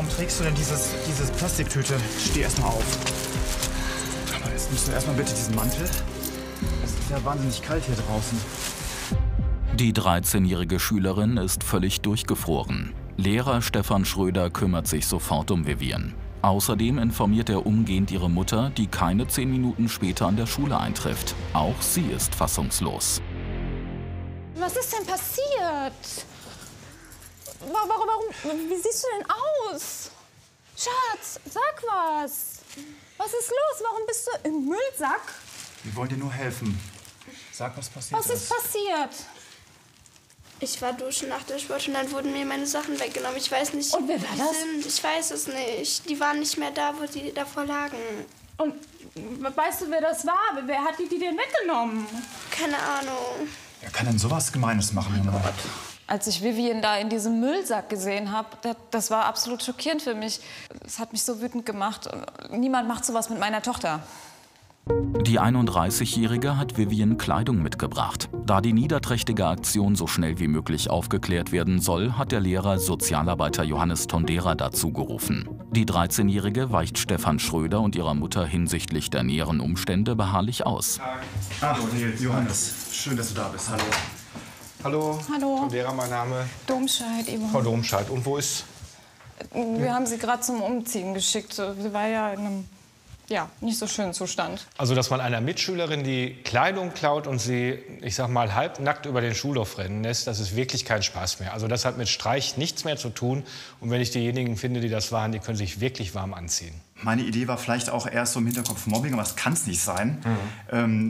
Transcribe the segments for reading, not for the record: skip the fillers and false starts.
Warum trägst du denn diese Plastiktüte? Steh erstmal auf. Aber jetzt nimmst du erstmal bitte diesen Mantel. Es ist ja wahnsinnig kalt hier draußen. Die 13-jährige Schülerin ist völlig durchgefroren. Lehrer Stefan Schröder kümmert sich sofort um Vivien. Außerdem informiert er umgehend ihre Mutter, die keine 10 Minuten später an der Schule eintrifft. Auch sie ist fassungslos. Was ist denn passiert? Warum? Wie siehst du denn aus? Schatz, sag was. Was ist los? Warum bist du im Müllsack? Wir wollen dir nur helfen. Sag, was passiert ist. Was ist passiert? Ich war duschen nach der Sport und dann wurden mir meine Sachen weggenommen. Ich weiß nicht. Und wer war das? Ich weiß es nicht. Die waren nicht mehr da, wo die davor lagen. Und weißt du, wer das war? Wer hat die denn weggenommen? Keine Ahnung. Wer kann denn sowas Gemeines machen, Junge? Oh Gott. Als ich Vivien da in diesem Müllsack gesehen habe, das war absolut schockierend für mich. Es hat mich so wütend gemacht. Niemand macht sowas mit meiner Tochter. Die 31-Jährige hat Vivien Kleidung mitgebracht. Da die niederträchtige Aktion so schnell wie möglich aufgeklärt werden soll, hat der Lehrer Sozialarbeiter Johannes Tondera dazu gerufen. Die 13-Jährige weicht Stefan Schröder und ihrer Mutter hinsichtlich der näheren Umstände beharrlich aus. Ach, Johannes, schön, dass du da bist. Hallo. Hallo. Hallo. Tondera, mein Name. Domscheid, Ivan. Frau Domscheid. Und wo ist? Wir haben sie gerade zum Umziehen geschickt. Sie war ja in einem nicht so schönen Zustand. Also, dass man einer Mitschülerin die Kleidung klaut und sie, ich sag mal, halbnackt über den Schulhof rennen lässt, das ist wirklich kein Spaß mehr. Also das hat mit Streich nichts mehr zu tun. Und wenn ich diejenigen finde, die das waren, die können sich wirklich warm anziehen. Meine Idee war vielleicht auch erst so im Hinterkopf Mobbing, aber das kann es nicht sein.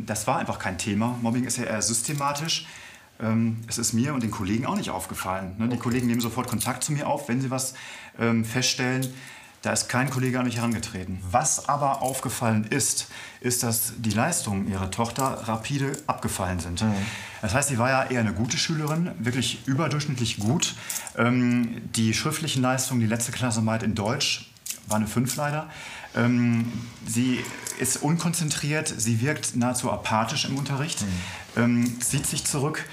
Das war einfach kein Thema. Mobbing ist ja eher systematisch. Es ist mir und den Kollegen auch nicht aufgefallen. Ne? Okay. Die Kollegen nehmen sofort Kontakt zu mir auf, wenn sie was feststellen. Da ist kein Kollege an mich herangetreten. Was aber aufgefallen ist, ist, dass die Leistungen ihrer Tochter rapide abgefallen sind. Mhm. Das heißt, sie war ja eher eine gute Schülerin, wirklich überdurchschnittlich gut. Die schriftlichen Leistungen, die letzte Klasse meint in Deutsch, war eine 5 leider. Sie ist unkonzentriert, sie wirkt nahezu apathisch im Unterricht, zieht sich zurück.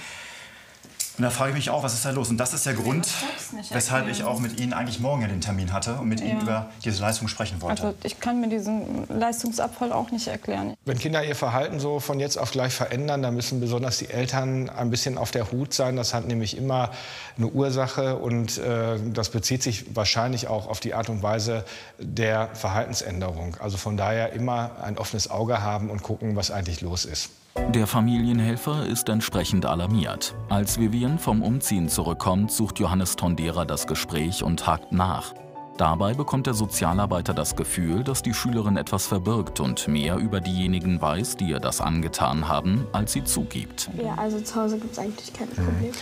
Und da frage ich mich auch, was ist da los? Und das ist der Grund, weshalb ich auch mit Ihnen eigentlich morgen ja den Termin hatte und mit Ihnen über diese Leistung sprechen wollte. Also ich kann mir diesen Leistungsabfall auch nicht erklären. Wenn Kinder ihr Verhalten so von jetzt auf gleich verändern, dann müssen besonders die Eltern ein bisschen auf der Hut sein. Das hat nämlich immer eine Ursache und das bezieht sich wahrscheinlich auch auf die Art und Weise der Verhaltensänderung. Also von daher immer ein offenes Auge haben und gucken, was eigentlich los ist. Der Familienhelfer ist entsprechend alarmiert. Als Vivien vom Umziehen zurückkommt, sucht Johannes Tondera das Gespräch und hakt nach. Dabei bekommt der Sozialarbeiter das Gefühl, dass die Schülerin etwas verbirgt und mehr über diejenigen weiß, die ihr das angetan haben, als sie zugibt. Ja, also zu Hause gibt es eigentlich kein Problem.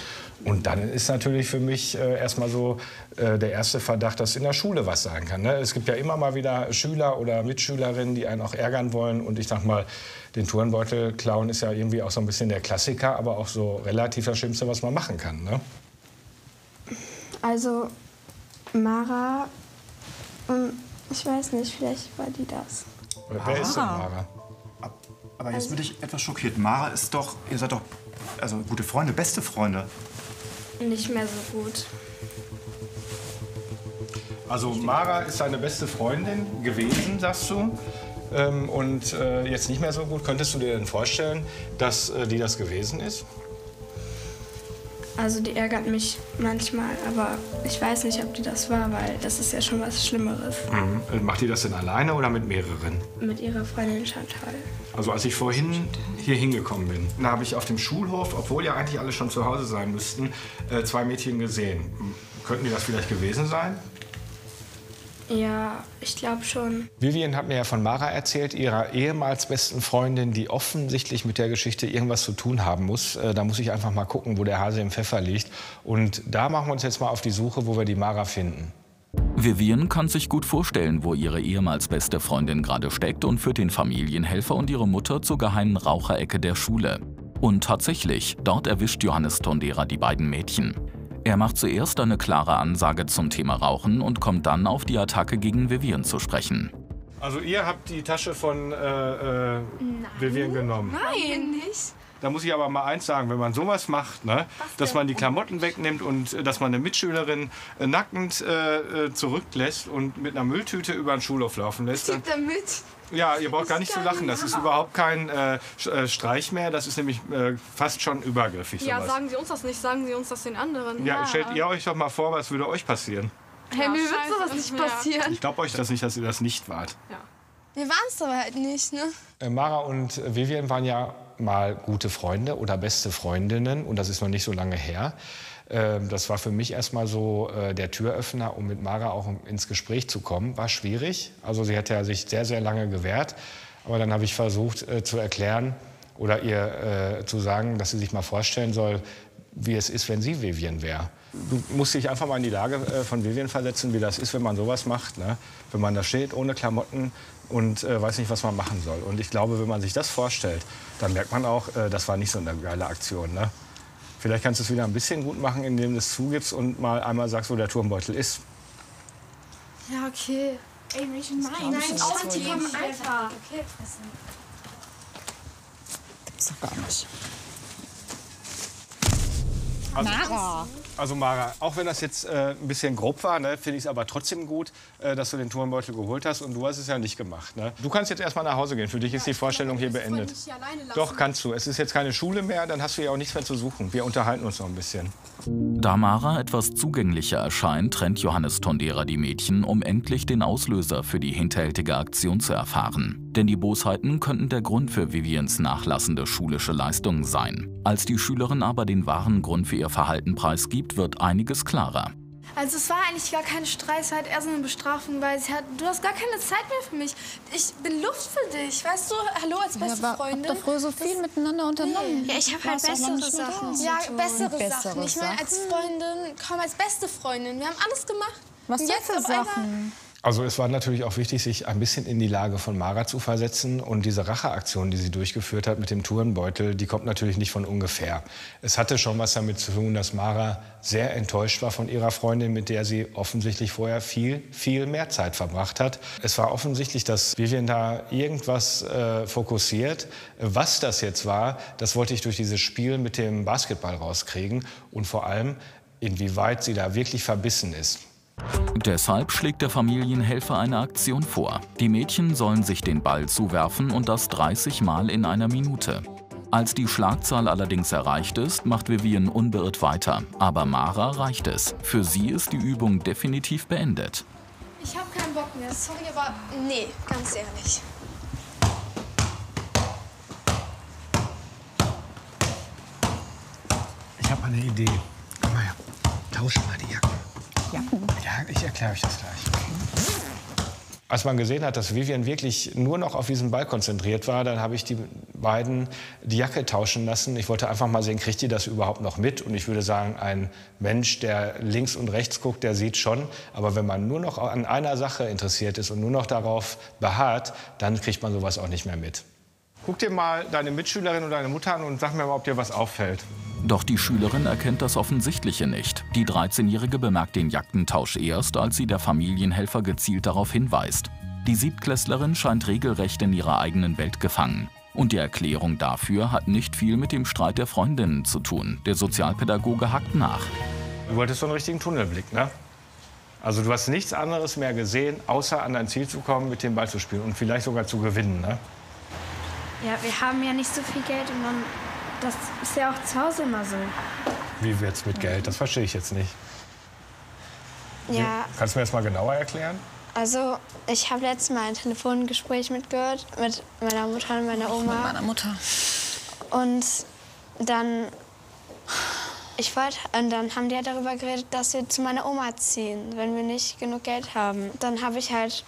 Und dann ist natürlich für mich erstmal so der erste Verdacht, dass in der Schule was sein kann. Ne? Es gibt ja immer mal wieder Schüler oder Mitschülerinnen, die einen auch ärgern wollen. Und ich sag mal, den Turnbeutel klauen ist ja irgendwie auch so ein bisschen der Klassiker, aber auch so relativ das Schlimmste, was man machen kann. Ne? Also Mara, ich weiß nicht, vielleicht war die das. Wer ist denn Mara? Aber jetzt bin ich etwas schockiert. Mara ist doch, ihr seid doch also gute Freunde, beste Freunde. Nicht mehr so gut. Also Mara ist deine beste Freundin gewesen, sagst du. Und jetzt nicht mehr so gut. Könntest du dir denn vorstellen, dass die das gewesen ist? Also die ärgert mich manchmal, aber ich weiß nicht, ob die das war, weil das ist ja schon was Schlimmeres. Mhm. Macht die das denn alleine oder mit mehreren? Mit ihrer Freundin Chantal. Also als ich vorhin hier hingekommen bin, da habe ich auf dem Schulhof, obwohl ja eigentlich alle schon zu Hause sein müssten, 2 Mädchen gesehen. Könnten die das vielleicht gewesen sein? Ja, ich glaube schon. Vivien hat mir ja von Mara erzählt, ihrer ehemals besten Freundin, die offensichtlich mit der Geschichte irgendwas zu tun haben muss. Da muss ich einfach mal gucken, wo der Hase im Pfeffer liegt. Und da machen wir uns jetzt mal auf die Suche, wo wir die Mara finden. Vivien kann sich gut vorstellen, wo ihre ehemals beste Freundin gerade steckt und führt den Familienhelfer und ihre Mutter zur geheimen Raucherecke der Schule. Und tatsächlich, dort erwischt Johannes Tondera die beiden Mädchen. Er macht zuerst eine klare Ansage zum Thema Rauchen und kommt dann auf die Attacke gegen Vivien zu sprechen. Also ihr habt die Tasche von Vivien genommen? Nein, nicht. Da muss ich aber mal eins sagen, wenn man sowas macht, ne, dass man die Klamotten wegnimmt und dass man eine Mitschülerin nackend zurücklässt und mit einer Mülltüte über den Schulhof laufen lässt. Dann, ja, ihr braucht gar nicht zu lachen. Das ist überhaupt kein Streich mehr. Das ist nämlich fast schon übergriffig. Ja, sowas. Sagen Sie uns das nicht, sagen Sie uns das den anderen. Ja, ja. Stellt ihr euch doch mal vor, was würde euch passieren. Hey, mir wird sowas nicht passieren. Ich glaube euch das nicht, dass ihr das nicht wart. Ja. Wir waren es aber halt nicht, ne? Mara und Vivien waren ja mal gute Freunde oder beste Freundinnen. Und das ist noch nicht so lange her. Das war für mich erstmal so der Türöffner, um mit Mara auch ins Gespräch zu kommen. War schwierig. Also sie hat ja sich sehr, sehr lange gewehrt. Aber dann habe ich versucht zu erklären oder ihr zu sagen, dass sie sich mal vorstellen soll, wie es ist, wenn sie Vivien wäre. Du musst dich einfach mal in die Lage von Vivien versetzen, wie das ist, wenn man sowas macht, ne? Wenn man da steht ohne Klamotten und weiß nicht, was man machen soll. Und ich glaube, wenn man sich das vorstellt, dann merkt man auch, das war nicht so eine geile Aktion, ne? Vielleicht kannst du es wieder ein bisschen gut machen, indem du es zugibst und mal einmal sagst, wo der Turmbeutel ist. Ja, okay. Ey, nein, die kommen einfach. Okay, fressen. Das ist doch gar nicht. Mara. Also Mara, auch wenn das jetzt ein bisschen grob war, ne, finde ich es aber trotzdem gut, dass du den Turnbeutel geholt hast und du hast es ja nicht gemacht. Ne? Du kannst jetzt erstmal nach Hause gehen, für dich ist die Vorstellung hier beendet. Doch, kannst du. Es ist jetzt keine Schule mehr, dann hast du ja auch nichts mehr zu suchen. Wir unterhalten uns noch ein bisschen. Da Mara etwas zugänglicher erscheint, trennt Johannes Tondera die Mädchen, um endlich den Auslöser für die hinterhältige Aktion zu erfahren. Denn die Bosheiten könnten der Grund für Viviens nachlassende schulische Leistungen sein. Als die Schülerin aber den wahren Grund für ihr Verhalten preisgibt, wird einiges klarer. Also es war eigentlich gar kein Streit, es war halt eher so eine Bestrafung, weil sie hat, du hast gar keine Zeit mehr für mich. Ich bin Luft für dich, weißt du? Hallo, als beste Freundin. Ich hab doch früher so viel miteinander unternommen. Nee. Ja, ich habe halt bessere Sachen. Ja, bessere Sachen. Ich meine, als Freundin, komm, als beste Freundin. Wir haben alles gemacht. Was denn für Sachen? Also es war natürlich auch wichtig, sich ein bisschen in die Lage von Mara zu versetzen. Und diese Racheaktion, die sie durchgeführt hat mit dem Turnbeutel, die kommt natürlich nicht von ungefähr. Es hatte schon was damit zu tun, dass Mara sehr enttäuscht war von ihrer Freundin, mit der sie offensichtlich vorher viel, viel mehr Zeit verbracht hat. Es war offensichtlich, dass Vivien da irgendwas fokussiert. Was das jetzt war, das wollte ich durch dieses Spiel mit dem Basketball rauskriegen. Und vor allem, inwieweit sie da wirklich verbissen ist. Deshalb schlägt der Familienhelfer eine Aktion vor. Die Mädchen sollen sich den Ball zuwerfen und das 30 Mal in einer Minute. Als die Schlagzahl allerdings erreicht ist, macht Vivien unbeirrt weiter. Aber Mara reicht es. Für sie ist die Übung definitiv beendet. Ich habe keinen Bock mehr. Sorry, aber nee, ganz ehrlich. Ich habe eine Idee. Komm mal her. Tausch mal die Jacken. Ja, ich erkläre euch das gleich. Als man gesehen hat, dass Vivien wirklich nur noch auf diesen Ball konzentriert war, dann habe ich die beiden die Jacke tauschen lassen. Ich wollte einfach mal sehen, kriegt die das überhaupt noch mit? Und ich würde sagen, ein Mensch, der links und rechts guckt, der sieht schon. Aber wenn man nur noch an einer Sache interessiert ist und nur noch darauf beharrt, dann kriegt man sowas auch nicht mehr mit. Guck dir mal deine Mitschülerin oder deine Mutter an und sag mir mal, ob dir was auffällt. Doch die Schülerin erkennt das Offensichtliche nicht. Die 13-Jährige bemerkt den Jackentausch erst, als sie der Familienhelfer gezielt darauf hinweist. Die Siebtklässlerin scheint regelrecht in ihrer eigenen Welt gefangen. Und die Erklärung dafür hat nicht viel mit dem Streit der Freundinnen zu tun. Der Sozialpädagoge hakt nach. Du wolltest so einen richtigen Tunnelblick, ne? Also du hast nichts anderes mehr gesehen, außer an dein Ziel zu kommen, mit dem Ball zu spielen und vielleicht sogar zu gewinnen, ne? Ja, wir haben ja nicht so viel Geld und dann, das ist ja auch zu Hause immer so. Wie wird's mit Geld? Das verstehe ich jetzt nicht. Ja. Kannst du mir das mal genauer erklären? Also, ich habe letztes Mal ein Telefongespräch mitgehört mit meiner Mutter und meiner Oma. Mit meiner Mutter. Und dann, dann haben die halt darüber geredet, dass wir zu meiner Oma ziehen, wenn wir nicht genug Geld haben. Dann habe ich halt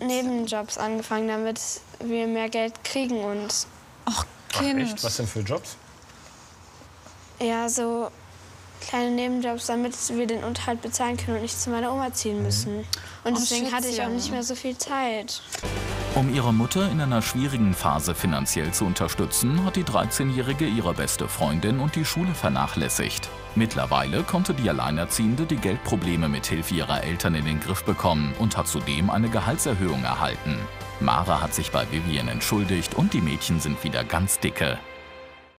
Nebenjobs angefangen, damit wir mehr Geld kriegen und... Ach, echt? Was denn für Jobs? Ja, so kleine Nebenjobs, damit wir den Unterhalt bezahlen können und nicht zu meiner Oma ziehen müssen. Und deswegen hatte ich auch nicht mehr so viel Zeit. Um ihre Mutter in einer schwierigen Phase finanziell zu unterstützen, hat die 13-Jährige ihre beste Freundin und die Schule vernachlässigt. Mittlerweile konnte die Alleinerziehende die Geldprobleme mithilfe ihrer Eltern in den Griff bekommen und hat zudem eine Gehaltserhöhung erhalten. Mara hat sich bei Vivien entschuldigt und die Mädchen sind wieder ganz dicke.